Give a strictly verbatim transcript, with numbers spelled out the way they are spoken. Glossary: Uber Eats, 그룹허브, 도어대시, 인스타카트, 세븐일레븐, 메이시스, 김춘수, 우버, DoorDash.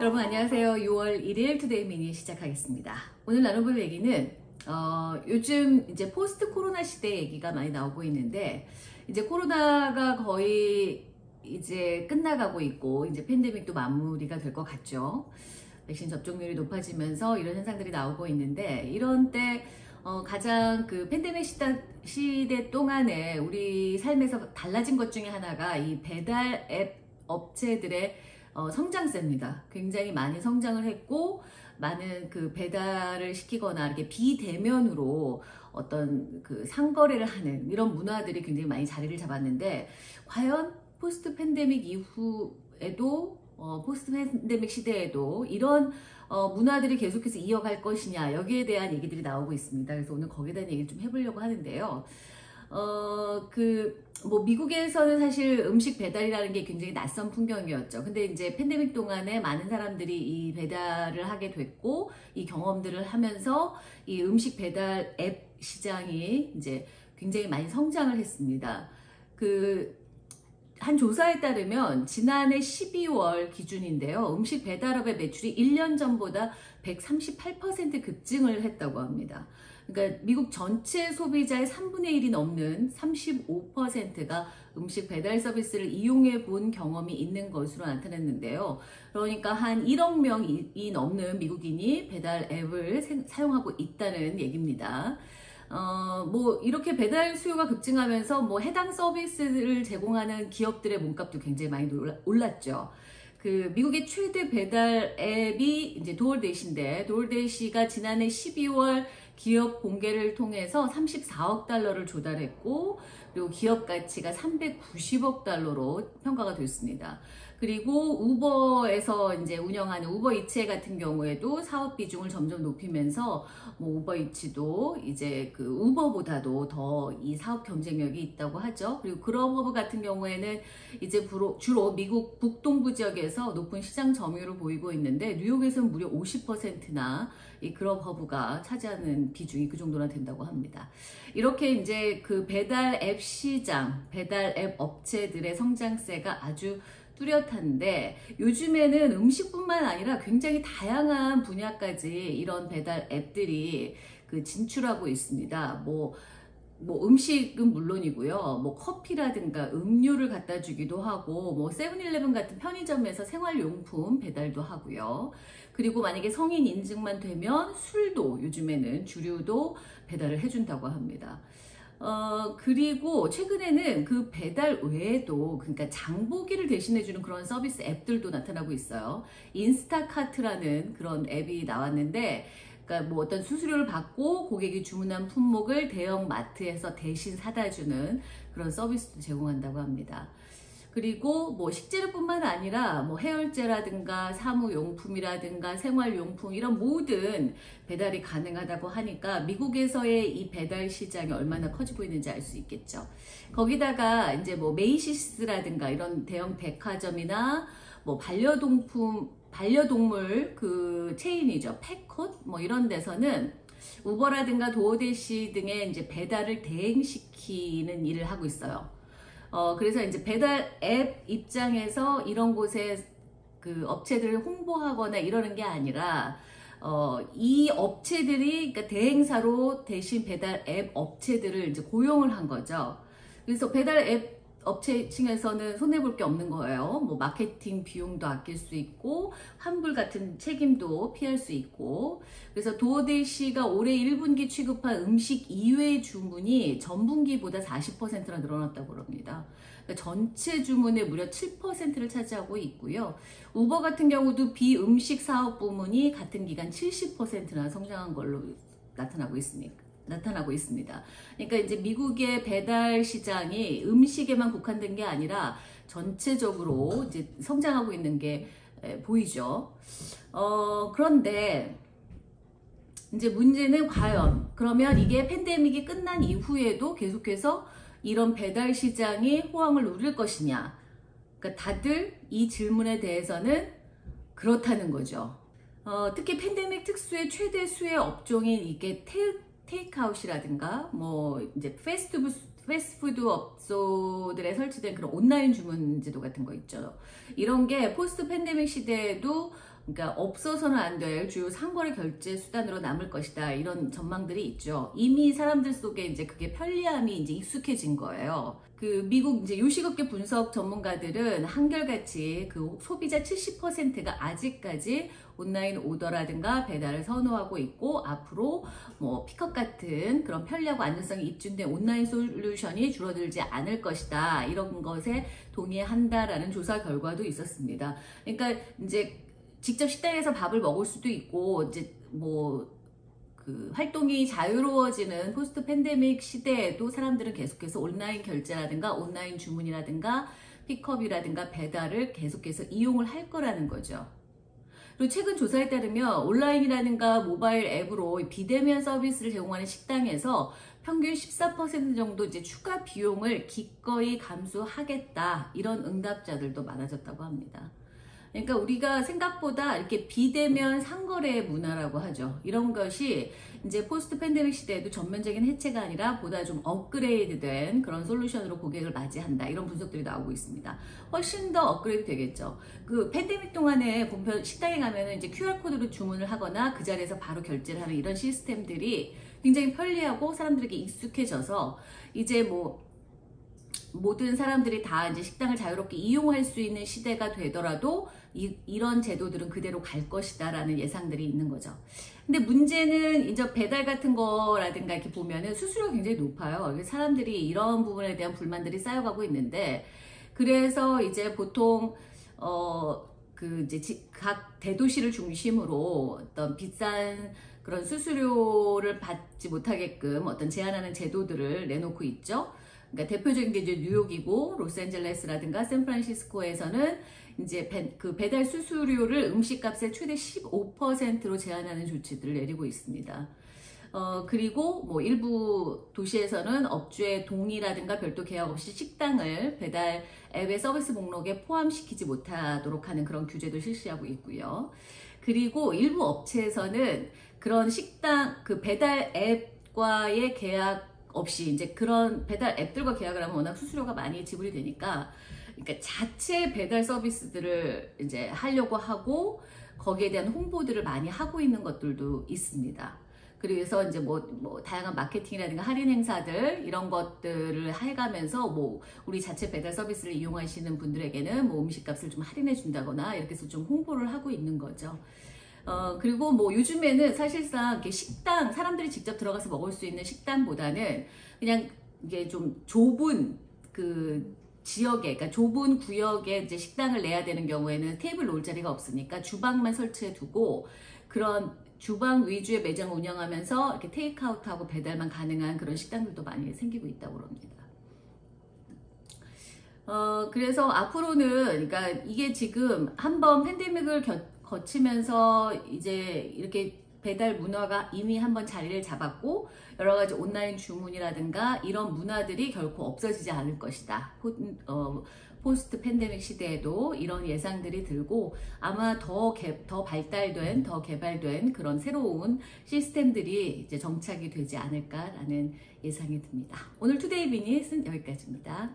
여러분 안녕하세요. 유월 일일 투데이 미니 시작하겠습니다. 오늘 나눠볼 얘기는 어, 요즘 이제 포스트 코로나 시대 얘기가 많이 나오고 있는데, 이제 코로나가 거의 이제 끝나가고 있고 이제 팬데믹도 마무리가 될 것 같죠. 백신 접종률이 높아지면서 이런 현상들이 나오고 있는데, 이런 때 어, 가장 그 팬데믹 시대, 시대 동안에 우리 삶에서 달라진 것 중에 하나가 이 배달 앱 업체들의 어, 성장세입니다. 굉장히 많이 성장을 했고, 많은 그 배달을 시키거나 이렇게 비대면으로 어떤 그 상거래를 하는 이런 문화들이 굉장히 많이 자리를 잡았는데, 과연 포스트 팬데믹 이후에도 어, 포스트 팬데믹 시대에도 이런 어, 문화들이 계속해서 이어갈 것이냐, 여기에 대한 얘기들이 나오고 있습니다. 그래서 오늘 거기에 대한 얘기를 좀 해보려고 하는데요. 어, 그, 뭐, 미국에서는 사실 음식 배달이라는 게 굉장히 낯선 풍경이었죠. 근데 이제 팬데믹 동안에 많은 사람들이 이 배달을 하게 됐고, 이 경험들을 하면서 이 음식 배달 앱 시장이 이제 굉장히 많이 성장을 했습니다. 그, 한 조사에 따르면 지난해 십이월 기준인데요. 음식 배달업의 매출이 일 년 전보다 백삼십팔 퍼센트 급증을 했다고 합니다. 그러니까 미국 전체 소비자의 삼분의 일이 넘는 삼십오 퍼센트가 음식 배달 서비스를 이용해 본 경험이 있는 것으로 나타났는데요. 그러니까 한 일억 명이 넘는 미국인이 배달 앱을 사용하고 있다는 얘기입니다. 어, 뭐 이렇게 배달 수요가 급증하면서 뭐 해당 서비스를 제공하는 기업들의 몸값도 굉장히 많이 올랐죠. 그 미국의 최대 배달 앱이 이제 도어대시인데, 도어대시가 지난해 십이월 기업 공개를 통해서 삼십사억 달러를 조달했고, 그리고 기업 가치가 삼백구십억 달러로 평가가 됐습니다. 그리고 우버에서 이제 운영하는 우버이츠 같은 경우에도 사업 비중을 점점 높이면서, 뭐 우버이츠도 이제 그 우버보다도 더 이 사업 경쟁력이 있다고 하죠. 그리고 그룹허브 같은 경우에는 이제 주로 미국 북동부 지역에서 높은 시장 점유율을 보이고 있는데, 뉴욕에서는 무려 오십 퍼센트나 이 그룹허브가 차지하는 비중이 그 정도나 된다고 합니다. 이렇게 이제 그 배달 앱 시장, 배달 앱 업체들의 성장세가 아주 뚜렷한데, 요즘에는 음식뿐만 아니라 굉장히 다양한 분야까지 이런 배달 앱들이 그 진출하고 있습니다. 뭐, 뭐 음식은 물론이고요, 뭐 커피라든가 음료를 갖다 주기도 하고, 뭐 세븐일레븐 같은 편의점에서 생활용품 배달도 하고요. 그리고 만약에 성인 인증만 되면 술도 요즘에는 주류도 배달을 해준다고 합니다. 어, 그리고 최근에는 그 배달 외에도, 그러니까 장보기를 대신해주는 그런 서비스 앱들도 나타나고 있어요. 인스타카트라는 그런 앱이 나왔는데, 그러니까 뭐 어떤 수수료를 받고 고객이 주문한 품목을 대형 마트에서 대신 사다주는 그런 서비스도 제공한다고 합니다. 그리고 뭐 식재료뿐만 아니라 뭐 해열제라든가 사무용품이라든가 생활용품, 이런 모든 배달이 가능하다고 하니까 미국에서의 이 배달 시장이 얼마나 커지고 있는지 알 수 있겠죠. 거기다가 이제 뭐 메이시스라든가 이런 대형 백화점이나 뭐 반려동품, 반려동물 그 체인이죠, 펫컷 뭐 이런 데서는 우버라든가 도어대시 등의 이제 배달을 대행시키는 일을 하고 있어요. 어, 그래서 이제 배달 앱 입장에서 이런 곳에 그 업체들을 홍보하거나 이러는 게 아니라, 어, 이 업체들이, 그러니까 대행사로 대신 배달 앱 업체들을 이제 고용을 한 거죠. 그래서 배달 앱 업체 층에서는 손해볼 게 없는 거예요. 뭐 마케팅 비용도 아낄 수 있고, 환불 같은 책임도 피할 수 있고. 그래서 도어대시가 올해 일 분기 취급한 음식 이외의 주문이 전분기보다 사십 퍼센트나 늘어났다고 합니다. 그러니까 전체 주문의 무려 칠 퍼센트를 차지하고 있고요. 우버 같은 경우도 비음식 사업 부문이 같은 기간 칠십 퍼센트나 성장한 걸로 나타나고 있습니다. 나타나고 있습니다. 그러니까 이제 미국의 배달 시장이 음식에만 국한된 게 아니라 전체적으로 이제 성장하고 있는 게 보이죠. 어, 그런데 이제 문제는, 과연 그러면 이게 팬데믹이 끝난 이후에도 계속해서 이런 배달 시장이 호황을 누릴 것이냐. 그러니까 다들 이 질문에 대해서는 그렇다는 거죠. 어, 특히 팬데믹 특수의 최대 수의 업종인 이게 테 테이크아웃이라든가 뭐 이제 패스트푸드, 패스트푸드 업소들에 설치된 그런 온라인 주문 제도 같은 거 있죠. 이런 게 포스트 팬데믹 시대에도 그러니까 없어서는 안 될 주요 상거래 결제 수단으로 남을 것이다, 이런 전망들이 있죠. 이미 사람들 속에 이제 그게 편리함이 이제 익숙해진 거예요. 그 미국 이제 요식업계 분석 전문가들은 한결같이 그 소비자 칠십 퍼센트가 아직까지 온라인 오더라든가 배달을 선호하고 있고, 앞으로 뭐 픽업 같은 그런 편리하고 안전성이 입증된 온라인 솔루션이 줄어들지 않을 것이다, 이런 것에 동의한다라는 조사 결과도 있었습니다. 그러니까 이제 직접 식당에서 밥을 먹을 수도 있고, 이제 뭐 그 활동이 자유로워지는 포스트 팬데믹 시대에도 사람들은 계속해서 온라인 결제라든가 온라인 주문이라든가 픽업이라든가 배달을 계속해서 이용을 할 거라는 거죠. 그리고 최근 조사에 따르면 온라인이라든가 모바일 앱으로 비대면 서비스를 제공하는 식당에서 평균 십사 퍼센트 정도 이제 추가 비용을 기꺼이 감수하겠다, 이런 응답자들도 많아졌다고 합니다. 그러니까 우리가 생각보다 이렇게 비대면 상거래 문화라고 하죠. 이런 것이 이제 포스트 팬데믹 시대에도 전면적인 해체가 아니라 보다 좀 업그레이드 된 그런 솔루션으로 고객을 맞이한다, 이런 분석들이 나오고 있습니다. 훨씬 더 업그레이드 되겠죠. 그 팬데믹 동안에 보편 식당에 가면은 이제 큐알코드로 주문을 하거나 그 자리에서 바로 결제를 하는 이런 시스템들이 굉장히 편리하고 사람들에게 익숙해져서 이제 뭐 모든 사람들이 다 이제 식당을 자유롭게 이용할 수 있는 시대가 되더라도 이, 이런 제도들은 그대로 갈 것이다 라는 예상들이 있는 거죠. 근데 문제는 이제 배달 같은 거라든가 이렇게 보면은 수수료가 굉장히 높아요. 사람들이 이런 부분에 대한 불만들이 쌓여가고 있는데, 그래서 이제 보통 어 그 이제 각 대도시를 중심으로 어떤 비싼 그런 수수료를 받지 못하게끔 어떤 제한하는 제도들을 내놓고 있죠. 그러니까 대표적인 게 이제 뉴욕이고 로스앤젤레스라든가 샌프란시스코에서는 이제 배, 그 배달 수수료를 음식값의 최대 십오 퍼센트로 제한하는 조치들을 내리고 있습니다. 어, 그리고 뭐 일부 도시에서는 업주의 동의라든가 별도 계약 없이 식당을 배달 앱의 서비스 목록에 포함시키지 못하도록 하는 그런 규제도 실시하고 있고요. 그리고 일부 업체에서는 그런 식당, 그 배달 앱과의 계약 없이 이제 그런 배달 앱들과 계약을 하면 워낙 수수료가 많이 지불이 되니까, 그러니까 자체 배달 서비스들을 이제 하려고 하고 거기에 대한 홍보들을 많이 하고 있는 것들도 있습니다. 그래서 이제 뭐, 뭐 다양한 마케팅이라든가 할인 행사들 이런 것들을 해가면서 뭐 우리 자체 배달 서비스를 이용하시는 분들에게는 뭐 음식값을 좀 할인해 준다거나 이렇게 해서 좀 홍보를 하고 있는 거죠. 어 그리고 뭐 요즘에는 사실상 이렇게 식당, 사람들이 직접 들어가서 먹을 수 있는 식당보다는 그냥 이게 좀 좁은 그 지역에, 그러니까 좁은 구역에 이제 식당을 내야 되는 경우에는 테이블 놓을 자리가 없으니까 주방만 설치해 두고 그런 주방 위주의 매장을 운영하면서 이렇게 테이크아웃하고 배달만 가능한 그런 식당들도 많이 생기고 있다고 합니다. 어 그래서 앞으로는, 그러니까 이게 지금 한번 팬데믹을 겪 거치면서 이제 이렇게 배달 문화가 이미 한번 자리를 잡았고 여러 가지 온라인 주문이라든가 이런 문화들이 결코 없어지지 않을 것이다. 포, 어, 포스트 팬데믹 시대에도 이런 예상들이 들고, 아마 더, 개, 더 발달된, 더 개발된 그런 새로운 시스템들이 이제 정착이 되지 않을까라는 예상이 듭니다. 오늘 투데이 비닛은 여기까지입니다.